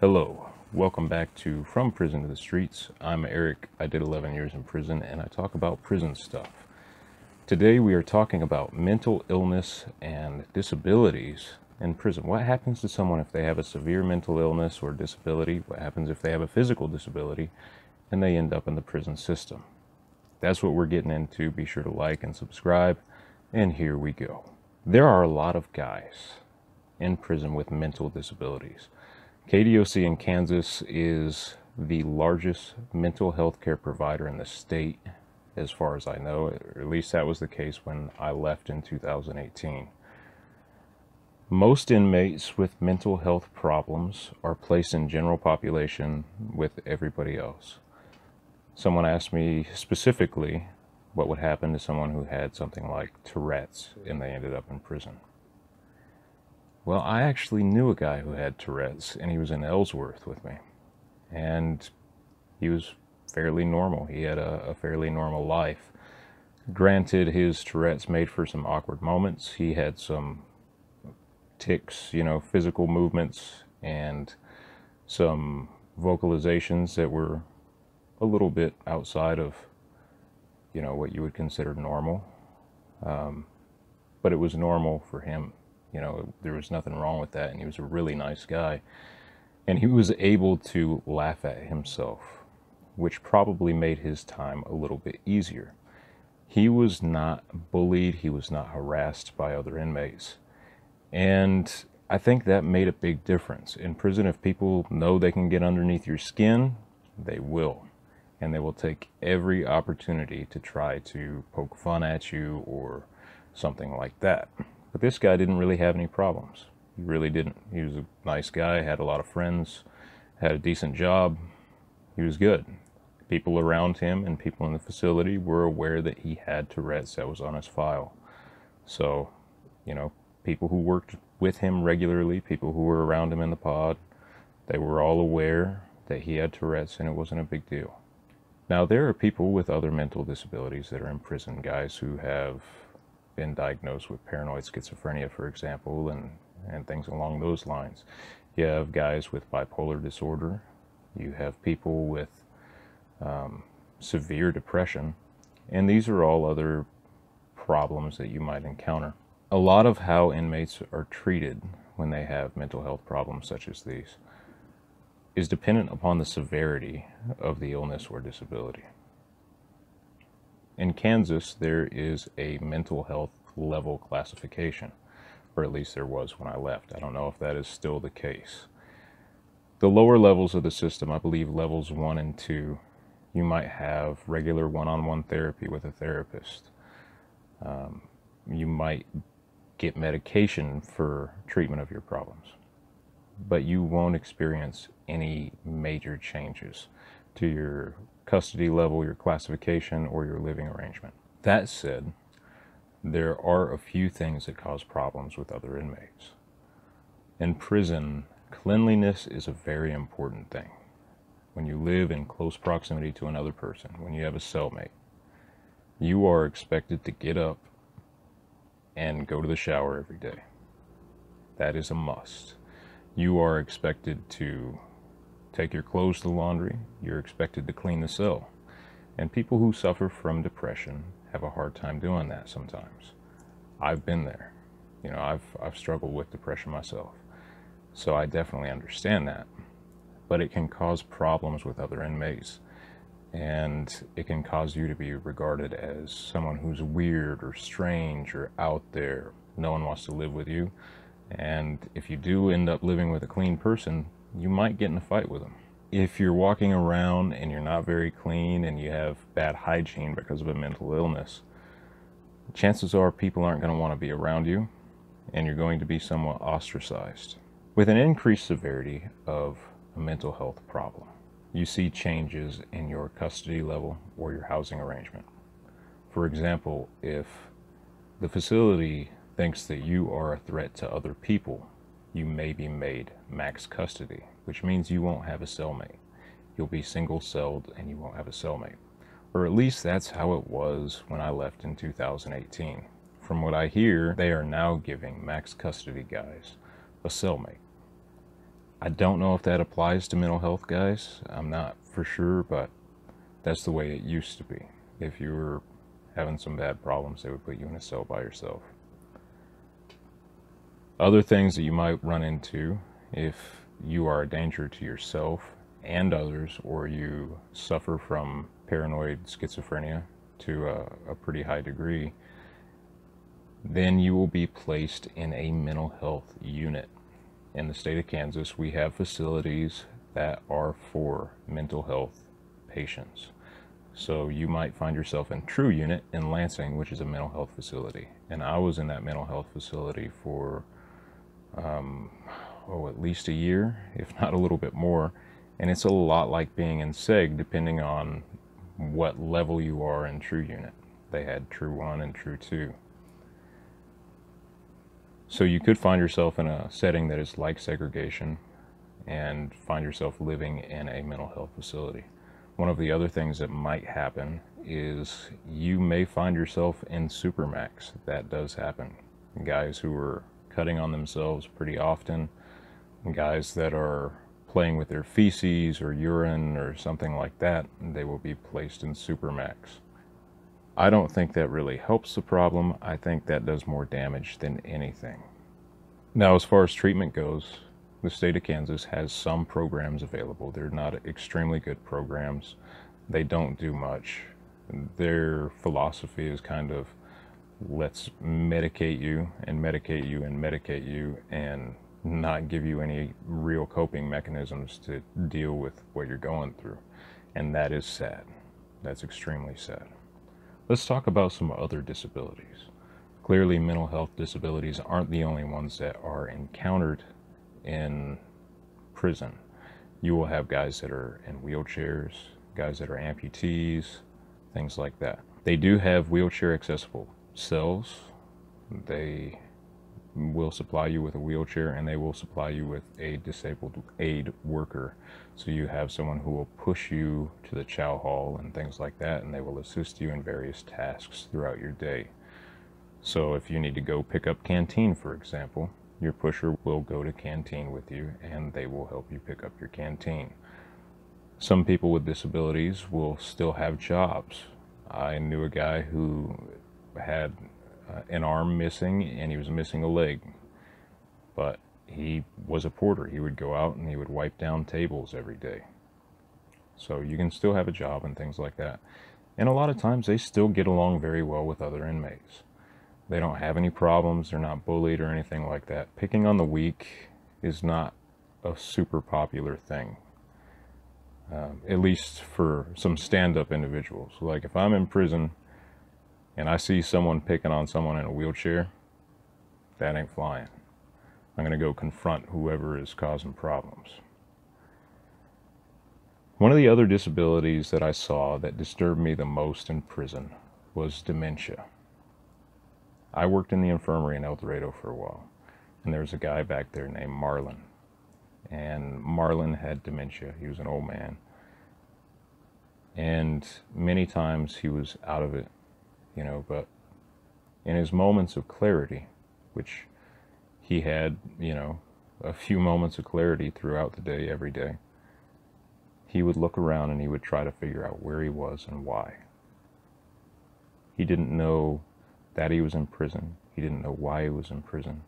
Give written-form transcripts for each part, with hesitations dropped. Hello, welcome back to From Prison to the Streets. I'm Eric. I did 11 years in prison and I talk about prison stuff. Today we are talking about mental illness and disabilities in prison. What happens to someone if they have a severe mental illness or disability? What happens if they have a physical disability and they end up in the prison system? That's what we're getting into. Be sure to like and subscribe. And here we go. There are a lot of guys in prison with mental disabilities. KDOC in Kansas is the largest mental health care provider in the state, as far as I know. Or at least that was the case when I left in 2018. Most inmates with mental health problems are placed in general population with everybody else. Someone asked me specifically what would happen to someone who had something like Tourette's and they ended up in prison. Well, I actually knew a guy who had Tourette's and he was in Ellsworth with me. And he was fairly normal. He had a fairly normal life. Granted, his Tourette's made for some awkward moments. He had some tics, you know, physical movements and some vocalizations that were a little bit outside of, you know, what you would consider normal. But it was normal for him. You know, there was nothing wrong with that. And he was a really nice guy. And he was able to laugh at himself, which probably made his time a little bit easier. He was not bullied. He was not harassed by other inmates. And I think that made a big difference. In prison, if people know they can get underneath your skin, they will. And they will take every opportunity to try to poke fun at you or something like that. But this guy didn't really have any problems. He really didn't. He was a nice guy, had a lot of friends, had a decent job. He was good. People around him and people in the facility were aware that he had Tourette's. That was on his file. So, you know, people who worked with him regularly, people who were around him in the pod, they were all aware that he had Tourette's and it wasn't a big deal. Now, there are people with other mental disabilities that are in prison, guys who have been diagnosed with paranoid schizophrenia, for example, and things along those lines. You have guys with bipolar disorder. You have people with severe depression. And these are all other problems that you might encounter. A lot of how inmates are treated when they have mental health problems such as these is dependent upon the severity of the illness or disability. In Kansas, there is a mental health level classification, or at least there was when I left. I don't know if that is still the case. The lower levels of the system, I believe levels 1 and 2, you might have regular one-on-one therapy with a therapist. You might get medication for treatment of your problems, but you won't experience any major changes to your custody level, your classification, or your living arrangement. That said, there are a few things that cause problems with other inmates. In prison, cleanliness is a very important thing. When you live in close proximity to another person, when you have a cellmate, you are expected to get up and go to the shower every day. That is a must. You are expected to take your clothes to laundry. You're expected to clean the cell. And people who suffer from depression have a hard time doing that sometimes. I've been there. You know, I've struggled with depression myself. So I definitely understand that. But it can cause problems with other inmates. And it can cause you to be regarded as someone who's weird or strange or out there. No one wants to live with you. And if you do end up living with a clean person, you might get in a fight with them. If you're walking around and you're not very clean and you have bad hygiene because of a mental illness, chances are people aren't going to want to be around you and you're going to be somewhat ostracized. With an increased severity of a mental health problem, you see changes in your custody level or your housing arrangement. For example, if the facility thinks that you are a threat to other people, you may be made max custody, which means you won't have a cellmate. You'll be single-celled and you won't have a cellmate. Or at least that's how it was when I left in 2018. From what I hear, they are now giving max custody guys a cellmate. I don't know if that applies to mental health guys. I'm not for sure, but that's the way it used to be. If you were having some bad problems, they would put you in a cell by yourself. Other things that you might run into if you are a danger to yourself and others, or you suffer from paranoid schizophrenia to a pretty high degree, then you will be placed in a mental health unit. In the state of Kansas, we have facilities that are for mental health patients. So you might find yourself in True Unit in Lansing, which is a mental health facility. And I was in that mental health facility for at least a year, if not a little bit more. And it's a lot like being in SEG, depending on what level you are in True Unit. They had True 1 and True 2. So you could find yourself in a setting that is like segregation and find yourself living in a mental health facility. One of the other things that might happen is you may find yourself in Supermax. That does happen. Guys who are cutting on themselves pretty often, guys that are playing with their feces or urine or something like that, they will be placed in Supermax. I don't think that really helps the problem. I think that does more damage than anything. Now, as far as treatment goes, the state of Kansas has some programs available. They're not extremely good programs. They don't do much. Their philosophy is kind of, let's medicate you and medicate you and medicate you and not give you any real coping mechanisms to deal with what you're going through. And that is sad. That's extremely sad. Let's talk about some other disabilities. Clearly, mental health disabilities aren't the only ones that are encountered in prison. You will have guys that are in wheelchairs, guys that are amputees, things like that. They do have wheelchair accessible cells. They will supply you with a wheelchair, and they will supply you with a disabled aid worker. So you have someone who will push you to the chow hall and things like that, and they will assist you in various tasks throughout your day. So if you need to go pick up canteen, for example, your pusher will go to canteen with you, and they will help you pick up your canteen. Some people with disabilities will still have jobs. I knew a guy who had an arm missing, and he was missing a leg, but he was a porter. He would go out and he would wipe down tables every day. So you can still have a job and things like that. And a lot of times they still get along very well with other inmates. They don't have any problems. They're not bullied or anything like that. Picking on the weak is not a super popular thing, at least for some stand-up individuals. Like if I'm in prison and I see someone picking on someone in a wheelchair, that ain't flying. I'm gonna go confront whoever is causing problems. One of the other disabilities that I saw that disturbed me the most in prison was dementia. I worked in the infirmary in El Dorado for a while, and there was a guy back there named Marlon. And Marlon had dementia. He was an old man. And many times he was out of it, you know, but in his moments of clarity, which he had, you know, a few moments of clarity throughout the day, every day, he would look around and he would try to figure out where he was and why. He didn't know that he was in prison. He didn't know why he was in prison.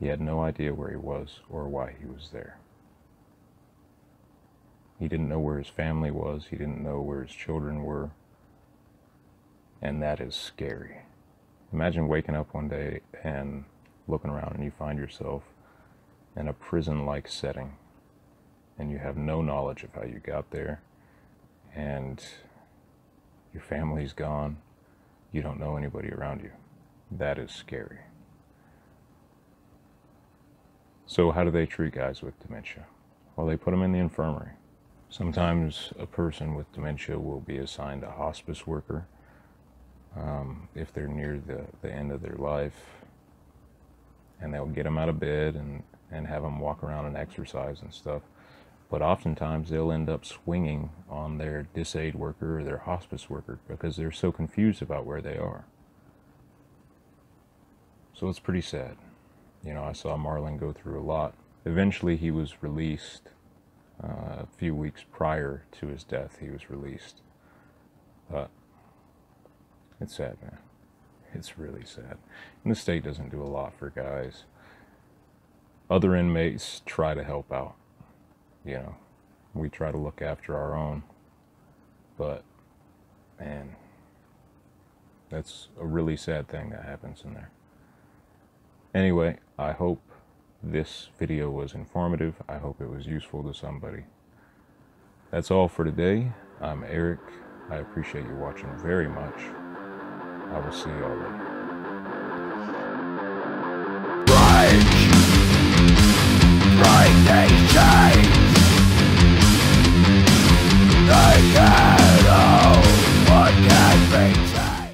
He had no idea where he was or why he was there. He didn't know where his family was. He didn't know where his children were. And that is scary. Imagine waking up one day and looking around and you find yourself in a prison-like setting and you have no knowledge of how you got there, and your family's gone. You don't know anybody around you. That is scary. So how do they treat guys with dementia? Well, they put them in the infirmary. Sometimes a person with dementia will be assigned a hospice worker if they're near the end of their life, and they'll get them out of bed and have them walk around and exercise and stuff. But oftentimes they'll end up swinging on their disaid worker or their hospice worker because they're so confused about where they are. So it's pretty sad. You know, I saw Marlon go through a lot, Eventually he was released. A few weeks prior to his death, he was released. But it's sad, man. It's really sad. And the state doesn't do a lot for guys. Other inmates try to help out. You know, we try to look after our own. But, man, that's a really sad thing that happens in there. Anyway, I hope this video was informative. I hope it was useful to somebody. That's all for today. I'm Eric. I appreciate you watching very much. I will see you all later. Break! Break nature!